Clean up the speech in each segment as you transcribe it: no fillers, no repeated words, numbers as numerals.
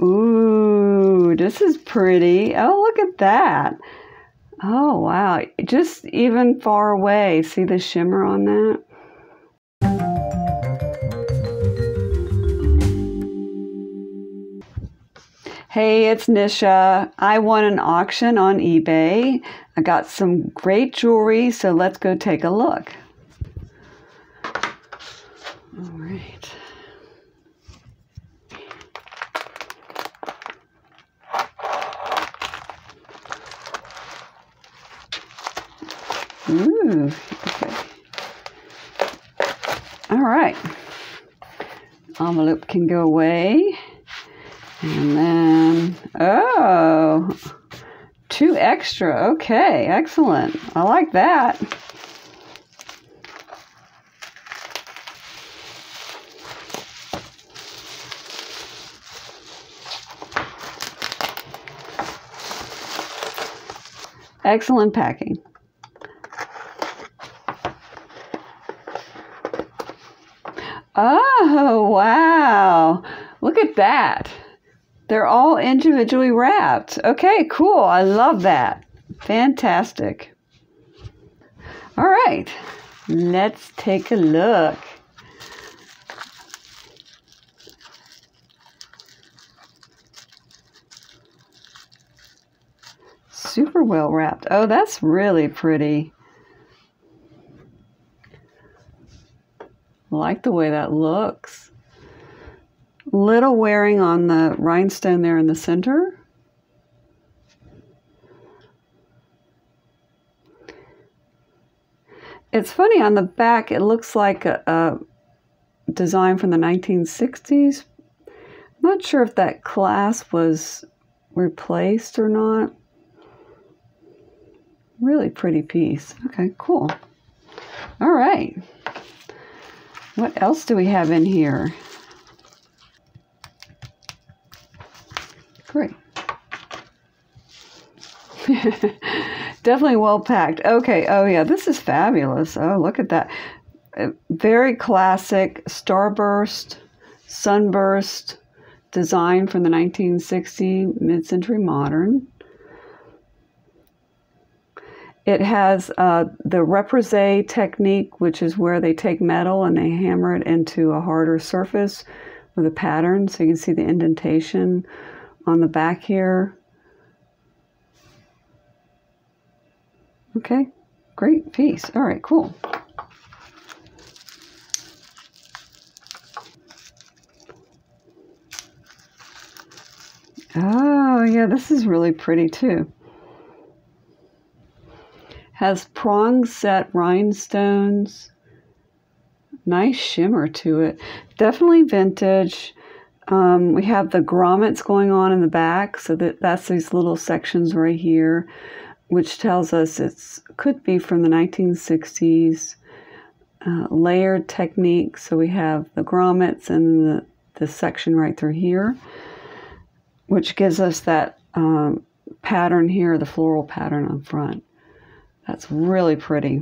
Ooh, this is pretty. Oh, look at that. Oh, wow. Just even far away. See the shimmer on that? Hey, it's Nisha. I won an auction on eBay. I got some great jewelry, so let's go take a look. All right. Ooh, okay. All right. Envelope can go away. And then, oh, 2 extra. Okay, excellent. I like that. Excellent packing. Oh, wow. Look at that. They're all individually wrapped. Okay, cool. I love that. Fantastic. All right, let's take a look. Super well wrapped. Oh, that's really pretty. I like the way that looks. Little wearing on the rhinestone there in the center. It's funny, on the back it looks like a design from the 1960s. I'm not sure if that clasp was replaced or not. Really pretty piece. Okay, cool. All right. What else do we have in here? Great. Definitely well packed. Okay. Oh yeah, this is fabulous. Oh, look at that. Very classic starburst, sunburst design from the 1960s, mid-century modern. It has the repoussé technique, which is where they take metal and they hammer it into a harder surface with a pattern. So you can see the indentation on the back here. Okay, great piece. All right, cool. Oh, yeah, this is really pretty too. Has prong set rhinestones. Nice shimmer to it. Definitely vintage. We have the grommets going on in the back, so that's these little sections right here, which tells us could be from the 1960s. Layered technique, so we have the grommets and the section right through here, which gives us that pattern here, the floral pattern on front. That's really pretty.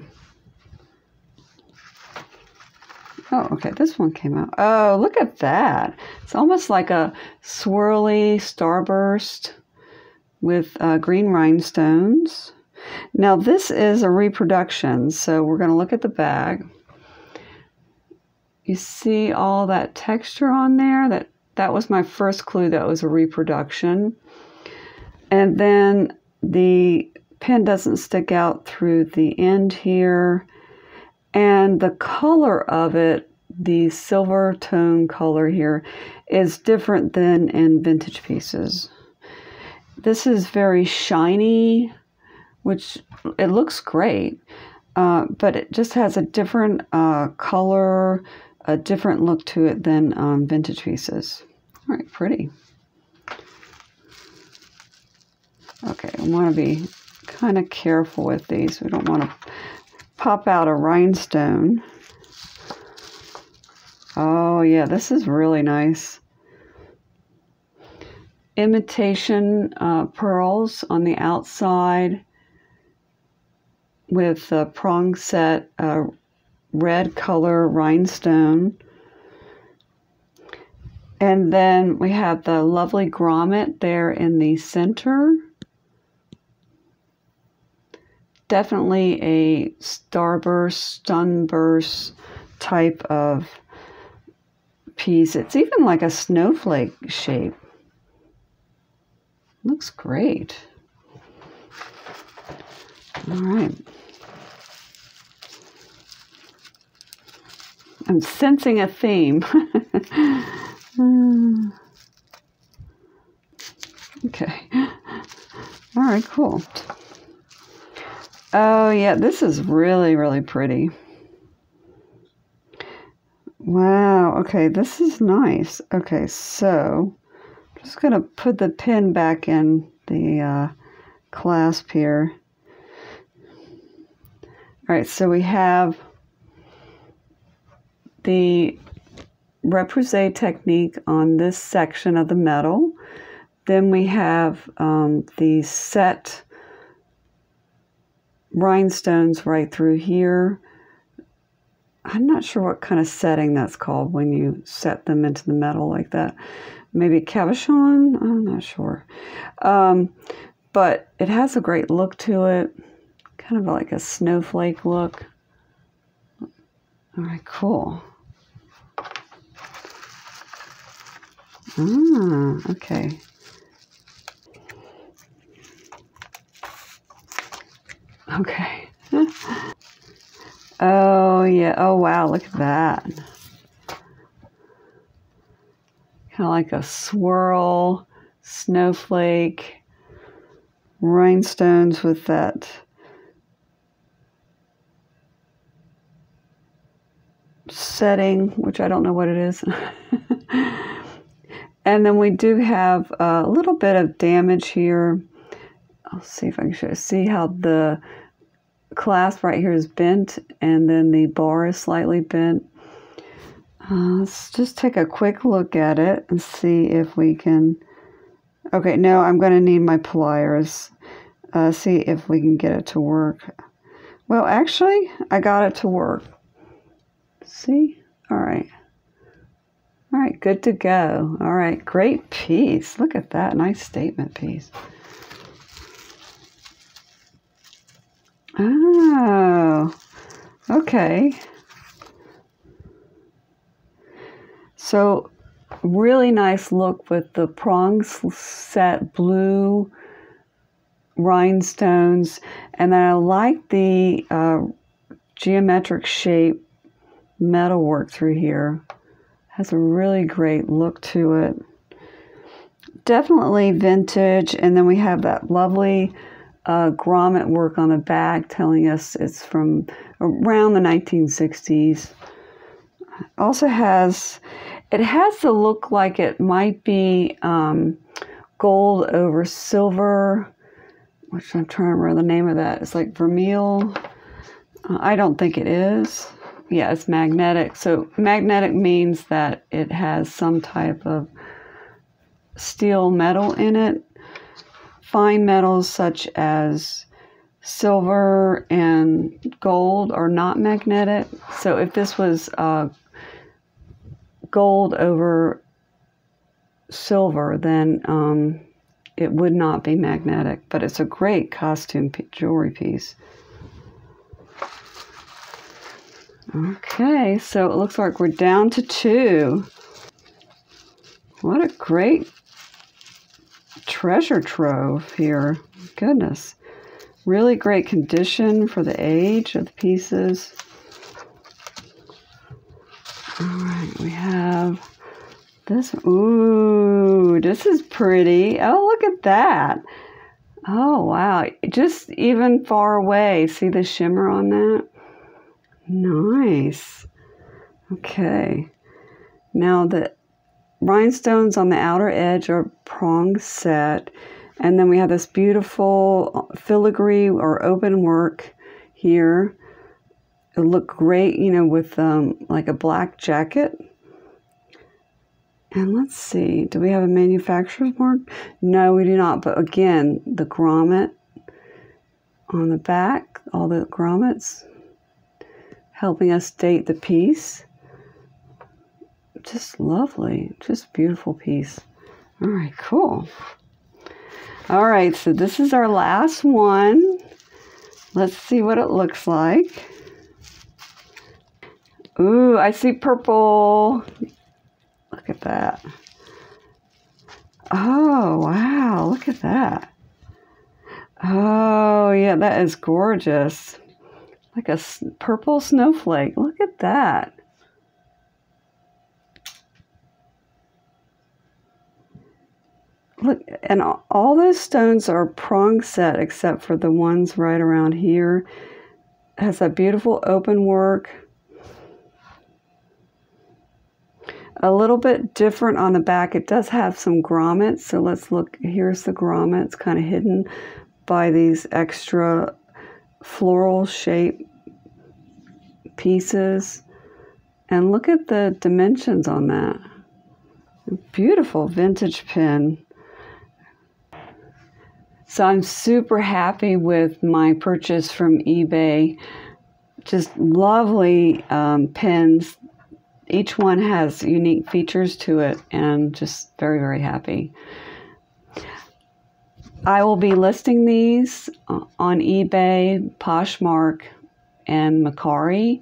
Oh, okay, this one came out. Oh, look at that. It's almost like a swirly starburst with green rhinestones. Now, this is a reproduction, so we're going to look at the back. You see all that texture on there? That was my first clue that it was a reproduction. And then the pin doesn't stick out through the end here. And the color of it, the silver tone color here, is different than in vintage pieces. This is very shiny, which it looks great, but it just has a different color, a different look to it than vintage pieces. All right, pretty. Okay, I want to be kind of careful with these. We don't want to pop out a rhinestone. Oh yeah, this is really nice. Imitation pearls on the outside with a prong set red color rhinestone. And then we have the lovely grommet there in the center. Definitely a starburst, sunburst type of piece. It's even like a snowflake shape. Looks great. All right. I'm sensing a theme. Okay. All right, cool. Oh, yeah, this is really, really pretty. Wow. Okay, this is nice. Okay, so I'm just going to put the pin back in the clasp here. All right, so we have the repoussé technique on this section of the metal. Then we have the set rhinestones right through here. I'm not sure what kind of setting that's called when you set them into the metal like that. Maybe cabochon? I'm not sure. But it has a great look to it. Kind of like a snowflake look. All right, cool. Ah, okay. Okay. Oh, yeah. Oh, wow. Look at that. Kind of like a swirl, snowflake, rhinestones with that setting, which I don't know what it is. And then we do have a little bit of damage here. I'll see if I can show you. See how the clasp right here is bent, and then the bar is slightly bent. Let's just take a quick look at it and see if we can... Okay, no, I'm going to need my pliers. See if we can get it to work. Well, actually, I got it to work. See? All right. All right, good to go. All right, great piece. Look at that, nice statement piece. Oh, okay. So really nice look with the prong set blue rhinestones. And then I like the geometric shape metal work through here. Has a really great look to it. Definitely vintage. And then we have that lovely grommet work on the back telling us it's from around the 1960s. Also has, it has to look like it might be gold over silver, which I'm trying to remember the name of that. It's like vermeil. I don't think it is. Yeah, it's magnetic. So magnetic means that it has some type of steel metal in it. Fine metals such as silver and gold are not magnetic. So if this was gold over silver, then it would not be magnetic. But it's a great costume jewelry piece. Okay, so it looks like we're down to two. What a great treasure trove here. Goodness. Really great condition for the age of the pieces. All right, we have this. Ooh, this is pretty. Oh, look at that. Oh, wow. Just even far away. See the shimmer on that? Nice. Okay. Now the rhinestones on the outer edge are prong set. And then we have this beautiful filigree or open work here. It looked great, you know, with like a black jacket. And let's see. Do we have a manufacturer's mark? No, we do not. But again, the grommet on the back, all the grommets, helping us date the piece. just lovely, just beautiful piece. All right, cool. All right, so this is our last one. Let's see what it looks like. Ooh, I see purple. Look at that. Oh, wow, look at that. Oh, yeah, that is gorgeous. Like a purple snowflake. Look at that. Look, and all those stones are prong set except for the ones right around here. It has that beautiful open work. A little bit different on the back. It does have some grommets, so let's look. Here's the grommets kind of hidden by these extra floral shape pieces. And look at the dimensions on that. Beautiful vintage pin. So I'm super happy with my purchase from eBay. Just lovely pins. Each one has unique features to it, and I'm just very, very happy. I will be listing these on eBay, Poshmark, and Mercari.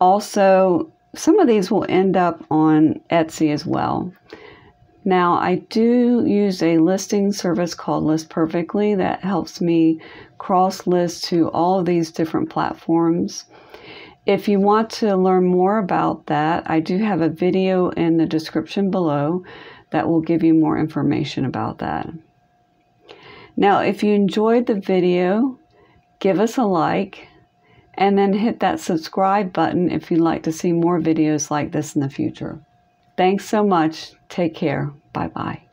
Also, some of these will end up on Etsy as well. Now, I do use a listing service called List Perfectly that helps me cross-list to all of these different platforms. If you want to learn more about that, I do have a video in the description below that will give you more information about that. Now, if you enjoyed the video, give us a like, and then hit that subscribe button if you'd like to see more videos like this in the future. Thanks so much. Take care. Bye-bye.